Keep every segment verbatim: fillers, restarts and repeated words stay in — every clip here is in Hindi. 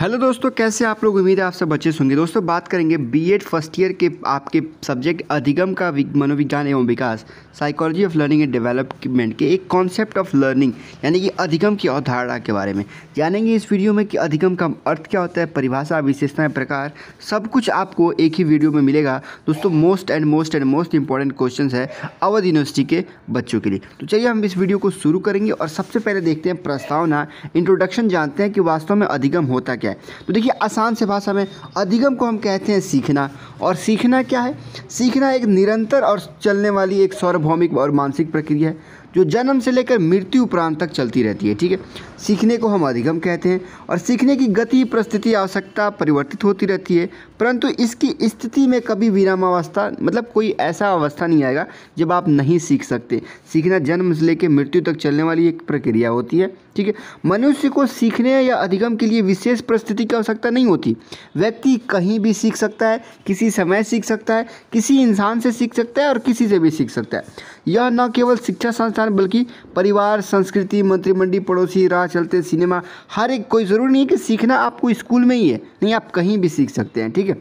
हेलो दोस्तों, कैसे आप लोग। उम्मीद है आप सब अच्छे होंगे। दोस्तों बात करेंगे बीएड फर्स्ट ईयर के आपके सब्जेक्ट अधिगम का मनोविज्ञान एवं विकास, psychology of learning and development के एक कॉन्सेप्ट ऑफ लर्निंग यानी कि अधिगम की अवधारणा के बारे में जानेंगे इस वीडियो में कि अधिगम का अर्थ क्या होता है, परिभाषा, विशेषताएँ, प्रकार, सब कुछ आपको एक ही वीडियो में मिलेगा। दोस्तों most and most and most important question है अवध यूनिवर्सिटी के बच्चों के लिए। तो चलिए हम इस वीडियो को शुरू करेंगे और सबसे पहले देखते हैं प्रस्तावना, इंट्रोडक्शन, जानते हैं कि वास्तव में अधिगम होता है। तो देखिए आसान से भाषा में अधिगम को हम कहते हैं सीखना। और सीखना क्या है? सीखना एक निरंतर और चलने वाली एक सार्वभौमिक और मानसिक प्रक्रिया है जो जन्म से लेकर मृत्यु उपरांत तक चलती रहती है। ठीक है, सीखने को हम अधिगम कहते हैं। और सीखने की गति, परिस्थिति, आवश्यकता परिवर्तित होती रहती है, परंतु इसकी स्थिति में कभी विरामावस्था मतलब कोई ऐसा अवस्था नहीं आएगा जब आप नहीं सीख सकते। सीखना जन्म से लेकर मृत्यु तक चलने वाली एक प्रक्रिया होती है। ठीक है, मनुष्य को सीखने या अधिगम के लिए विशेष परिस्थिति की आवश्यकता नहीं होती। व्यक्ति कहीं भी सीख सकता है, किसी समय सीख सकता है, किसी इंसान से सीख सकता है और किसी से भी सीख सकता है। यह न केवल शिक्षा संस्थान बल्कि परिवार, संस्कृति, मंत्रिमंडल, पड़ोसी, राह चलते, सिनेमा, हर एक, कोई ज़रूरी नहीं है कि सीखना आपको स्कूल में ही है। नहीं, आप कहीं भी सीख सकते हैं। ठीक है,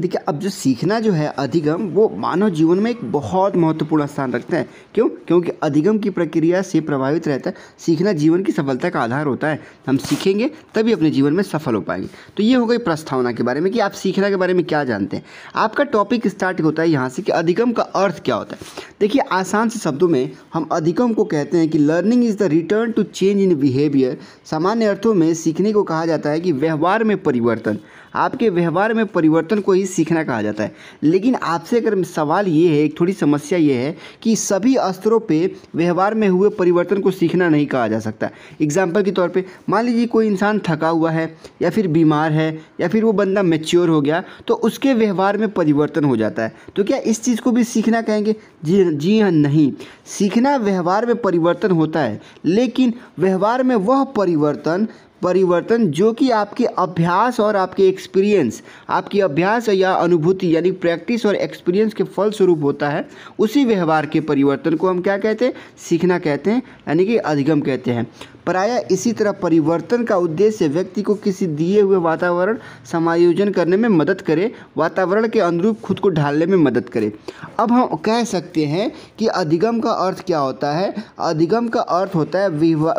देखिए अब जो सीखना जो है अधिगम, वो मानव जीवन में एक बहुत महत्वपूर्ण स्थान रखता है। क्यों? क्योंकि अधिगम की प्रक्रिया से प्रभावित रहता है। सीखना जीवन की सफलता का आधार होता है। हम सीखेंगे तभी अपने जीवन में सफल हो पाएंगे। तो ये हो गई प्रस्तावना के बारे में कि आप सीखना के बारे में क्या जानते हैं। आपका टॉपिक स्टार्ट होता है यहाँ से कि अधिगम का अर्थ क्या होता है। देखिए आसान से शब्दों में हम अधिगम को कहते हैं कि learning is the return to change in behaviour. सामान्य अर्थों में सीखने को कहा जाता है कि व्यवहार में परिवर्तन। आपके व्यवहार में परिवर्तन को ही सीखना कहा जाता है। लेकिन आपसे अगर सवाल ये है, एक थोड़ी समस्या ये है कि सभी स्तरों पे व्यवहार में हुए परिवर्तन को सीखना नहीं कहा जा सकता। एग्जाम्पल के तौर पे मान लीजिए कोई इंसान थका हुआ है या फिर बीमार है या फिर वो बंदा मैच्योर हो गया, तो उसके व्यवहार में परिवर्तन हो जाता है। तो क्या इस चीज़ को भी सीखना कहेंगे? जी जी हाँ, नहीं। सीखना व्यवहार में परिवर्तन होता है, लेकिन व्यवहार में वह परिवर्तन परिवर्तन जो कि आपके अभ्यास और आपके एक्सपीरियंस, आपकी अभ्यास या अनुभूति यानी प्रैक्टिस और एक्सपीरियंस के फलस्वरूप होता है, उसी व्यवहार के परिवर्तन को हम क्या कहते हैं? सीखना कहते हैं, यानी कि अधिगम कहते हैं। प्रायः इसी तरह परिवर्तन का उद्देश्य व्यक्ति को किसी दिए हुए वातावरण समायोजन करने में मदद करे, वातावरण के अनुरूप खुद को ढालने में मदद करे। अब हम कह सकते हैं कि अधिगम का अर्थ क्या होता है? अधिगम का अर्थ होता है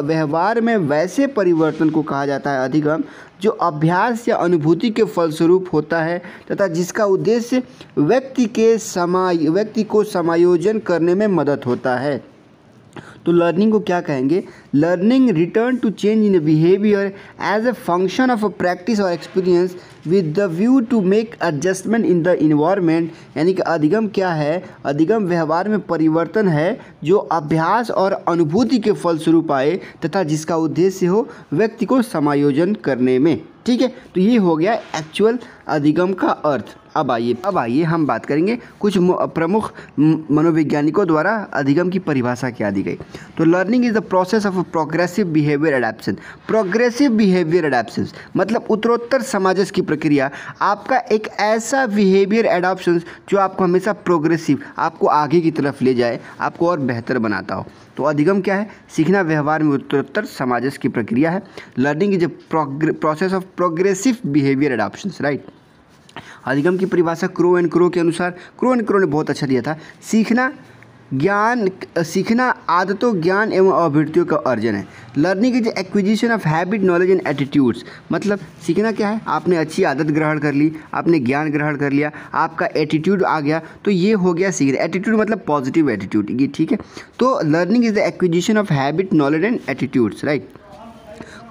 व्यवहार में वैसे परिवर्तन को कहा जाता है अधिगम जो अभ्यास या अनुभूति के फलस्वरूप होता है तथा जिसका उद्देश्य व्यक्ति के समाय व्यक्ति को समायोजन करने में मदद होता है। तो लर्निंग को क्या कहेंगे? Learning return to change in behaviour as a function of a practice और experience with the view to make adjustment in the environment. यानी कि अधिगम क्या है? अधिगम व्यवहार में परिवर्तन है जो अभ्यास और अनुभूति के फलस्वरूप आए तथा जिसका उद्देश्य हो व्यक्ति को समायोजन करने में। ठीक है, तो ये हो गया एक्चुअल अधिगम का अर्थ। अब आइए अब आइए हम बात करेंगे कुछ प्रमुख मनोवैज्ञानिकों द्वारा अधिगम की परिभाषा क्या दी गई। तो learning is the process of progressive behaviour अडैप्शन। Progressive behaviour अडैप्शन मतलब उत्तरोत्तर समाजस की प्रक्रिया। आपका एक ऐसा बिहेवियर अडॉप्शन जो आपको हमेशा प्रोग्रेसिव, आपको आगे की तरफ ले जाए, आपको और बेहतर बनाता हो। तो अधिगम क्या है? सीखना व्यवहार में उत्तरोत्तर समाजस की प्रक्रिया है। Learning is a process of progressive behaviour adoption, right. अधिगम की परिभाषा क्रो एंड क्रो के अनुसार, क्रो एंड क्रो ने बहुत अच्छा दिया था, सीखना ज्ञान सीखना आदतों, ज्ञान एवं अभिवृत्तियों का अर्जन है। Learning is acquisition of habit, knowledge and attitudes. मतलब सीखना क्या है? आपने अच्छी आदत ग्रहण कर ली, आपने ज्ञान ग्रहण कर लिया, आपका एटीट्यूड आ गया, तो ये हो गया सीखना। एटीट्यूड मतलब पॉजिटिव एटीट्यूड, ये ठीक है। तो learning is the acquisition of habit, knowledge and attitudes, right.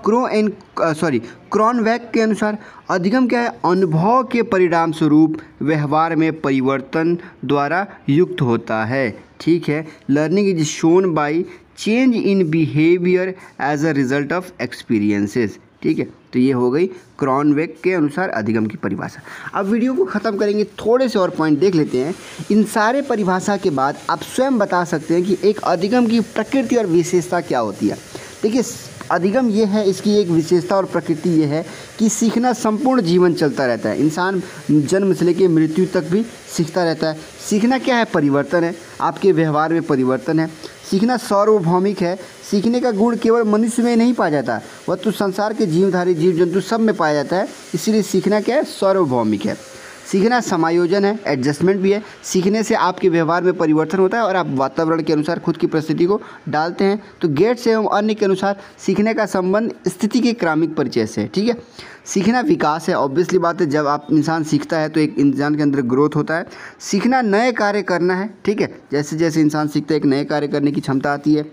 Crow and sorry Cronbach के अनुसार अधिगम क्या है? अनुभव के परिणाम स्वरूप व्यवहार में परिवर्तन द्वारा युक्त होता है। ठीक है, learning is shown by change in behaviour as a result of experiences. ठीक है, तो ये हो गई क्रॉनबैक के अनुसार अधिगम की परिभाषा। अब वीडियो को ख़त्म करेंगे, थोड़े से और पॉइंट देख लेते हैं। इन सारे परिभाषा के बाद आप स्वयं बता सकते हैं कि एक अधिगम की प्रकृति और विशेषता क्या होती है। देखिए अधिगम ये है, इसकी एक विशेषता और प्रकृति ये है कि सीखना संपूर्ण जीवन चलता रहता है। इंसान जन्म से लेकर मृत्यु तक भी सीखता रहता है। सीखना क्या है? परिवर्तन है, आपके व्यवहार में परिवर्तन है। सीखना सार्वभौमिक है। सीखने का गुण केवल मनुष्य में नहीं पाया जाता, वह तो संसार के जीवधारी जीव जंतु सब में पाया जाता है। इसीलिए सीखना क्या है? सार्वभौमिक है। सीखना समायोजन है, एडजस्टमेंट भी है। सीखने से आपके व्यवहार में परिवर्तन होता है और आप वातावरण के अनुसार खुद की परिस्थिति को डालते हैं। तो गेट्स एवं अन्य के अनुसार सीखने का संबंध स्थिति के क्रमिक परिचय से है। ठीक है, सीखना विकास है, ऑब्वियसली बात है। जब आप इंसान सीखता है तो एक इंसान के अंदर ग्रोथ होता है। सीखना नए कार्य करना है। ठीक है, जैसे जैसे इंसान सीखता है एक नए कार्य करने की क्षमता आती है।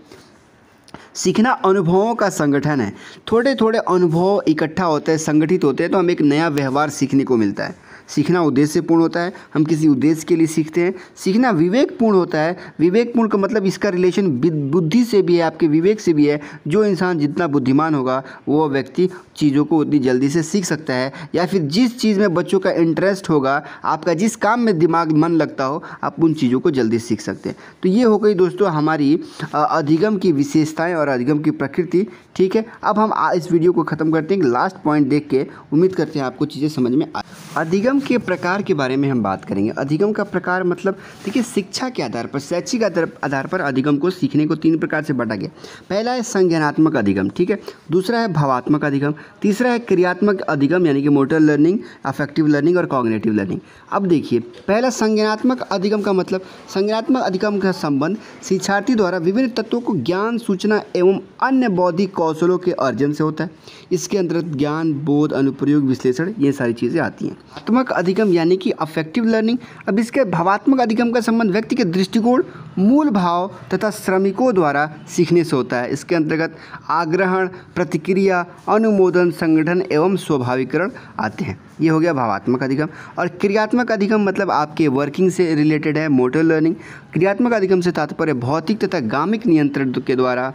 सीखना अनुभवों का संगठन है, थोड़े थोड़े अनुभव इकट्ठा होते हैं, संगठित होते हैं तो हमें एक नया व्यवहार सीखने को मिलता है। सीखना उद्देश्यपूर्ण होता है, हम किसी उद्देश्य के लिए सीखते हैं। सीखना विवेकपूर्ण होता है। विवेकपूर्ण का मतलब इसका रिलेशन बुद्धि से भी है, आपके विवेक से भी है। जो इंसान जितना बुद्धिमान होगा वो व्यक्ति चीज़ों को उतनी जल्दी से सीख सकता है। या फिर जिस चीज़ में बच्चों का इंटरेस्ट होगा, आपका जिस काम में दिमाग मन लगता हो, आप उन चीज़ों को जल्दी सीख सकते हैं। तो ये हो गई दोस्तों हमारी अधिगम की विशेषताएँ और अधिगम की प्रकृति। ठीक है, अब हम इस वीडियो को ख़त्म करते हैं लास्ट पॉइंट देख के। उम्मीद करते हैं आपको चीज़ें समझ में आ। अधिगम के प्रकार के बारे में हम बात करेंगे। अधिगम का प्रकार मतलब देखिए, शिक्षा के आधार पर, शैक्षिक आधार पर अधिगम को सीखने को तीन प्रकार से बांटा गया। पहला है संज्ञानात्मक अधिगम, ठीक है, दूसरा है भावात्मक अधिगम, तीसरा है क्रियात्मक अधिगम यानी कि मोटर लर्निंग, अफेक्टिव लर्निंग और कॉग्निटिव लर्निंग। अब देखिए, पहला संज्ञानात्मक अधिगम का मतलब, संज्ञानात्मक अधिगम का संबंध शिक्षार्थी द्वारा विभिन्न तत्वों को ज्ञान, सूचना एवं अन्य बौद्धिक कौशलों के अर्जन से होता है। इसके अंतर्गत ज्ञान, बोध, अनुप्रयोग, विश्लेषण, ये सारी चीज़ें आती हैं। भावात्मक अधिगम यानी कि अफेक्टिव लर्निंग। अब इसके भावात्मक अधिगम का संबंध व्यक्ति के दृष्टिकोण, मूल भाव तथा श्रमिकों द्वारा सीखने से होता है। इसके अंतर्गत आग्रहण, प्रतिक्रिया, अनुमोदन, संगठन एवं स्वाभाविकरण आते हैं। ये हो गया भावात्मक अधिगम। और क्रियात्मक अधिगम मतलब आपके वर्किंग से रिलेटेड है, मोटर लर्निंग। क्रियात्मक अधिगम से तात्पर्य भौतिक तथा गामिक नियंत्रण के द्वारा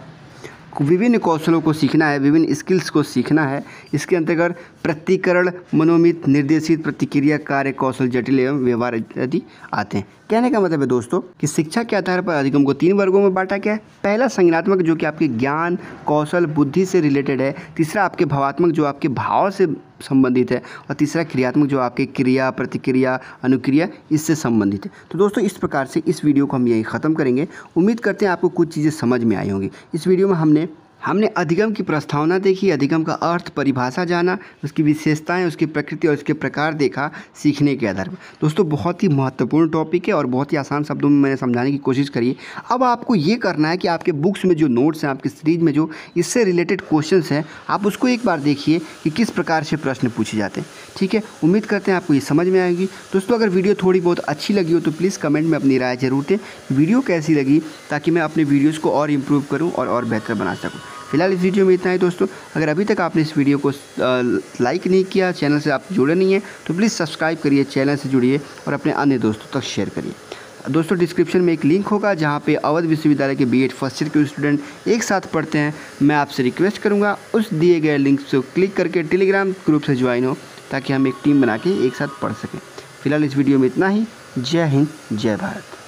विभिन्न कौशलों को सीखना है, विभिन्न स्किल्स को सीखना है। इसके अंतर्गत प्रतिकरण, मनोमित, निर्देशित, प्रतिक्रिया, कार्य कौशल, जटिल एवं व्यवहार आदि आते हैं। कहने का मतलब है दोस्तों कि शिक्षा के आधार पर अधिगम को तीन वर्गों में बांटा गया है। पहला संज्ञानात्मक, जो कि आपके ज्ञान, कौशल, बुद्धि से रिलेटेड है। तीसरा आपके भावात्मक, जो आपके भाव से संबंधित है। और तीसरा क्रियात्मक, जो आपके क्रिया, प्रतिक्रिया, अनुक्रिया, इससे संबंधित है। तो दोस्तों इस प्रकार से इस वीडियो को हम यहीं ख़त्म करेंगे। उम्मीद करते हैं आपको कुछ चीज़ें समझ में आई होंगी। इस वीडियो में हमने हमने अधिगम की प्रस्तावना देखी, अधिगम का अर्थ, परिभाषा जाना, उसकी विशेषताएं, उसकी प्रकृति और उसके प्रकार देखा सीखने के आधार पर। दोस्तों बहुत ही महत्वपूर्ण टॉपिक है और बहुत ही आसान शब्दों में मैंने समझाने की कोशिश करी है। अब आपको ये करना है कि आपके बुक्स में जो नोट्स हैं, आपकी सीरीज में जो इससे रिलेटेड क्वेश्चन हैं, आप उसको एक बार देखिए कि किस प्रकार से प्रश्न पूछे जाते हैं। ठीक है, उम्मीद करते हैं आपको ये समझ में आएगी। दोस्तों अगर वीडियो थोड़ी बहुत अच्छी लगी हो तो प्लीज़ कमेंट में अपनी राय जरूर दें, वीडियो कैसी लगी, ताकि मैं अपने वीडियोज़ को और इम्प्रूव करूँ और और बेहतर बना सकूँ। फिलहाल इस वीडियो में इतना ही दोस्तों। अगर अभी तक आपने इस वीडियो को लाइक नहीं किया, चैनल से आप जुड़े नहीं हैं, तो प्लीज़ सब्सक्राइब करिए, चैनल से जुड़िए और अपने अन्य दोस्तों तक शेयर करिए। दोस्तों डिस्क्रिप्शन में एक लिंक होगा जहाँ पे अवध विश्वविद्यालय के बी एड फर्स्ट ईयर के स्टूडेंट एक साथ पढ़ते हैं। मैं आपसे रिक्वेस्ट करूँगा उस दिए गए लिंक को क्लिक करके टेलीग्राम ग्रुप से ज्वाइन हो, ताकि हम एक टीम बना के एक साथ पढ़ सकें। फिलहाल इस वीडियो में इतना ही। जय हिंद, जय भारत।